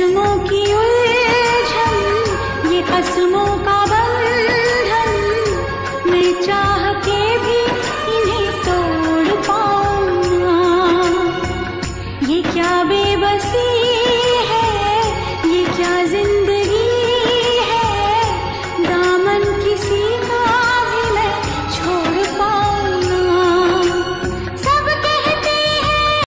कदमों की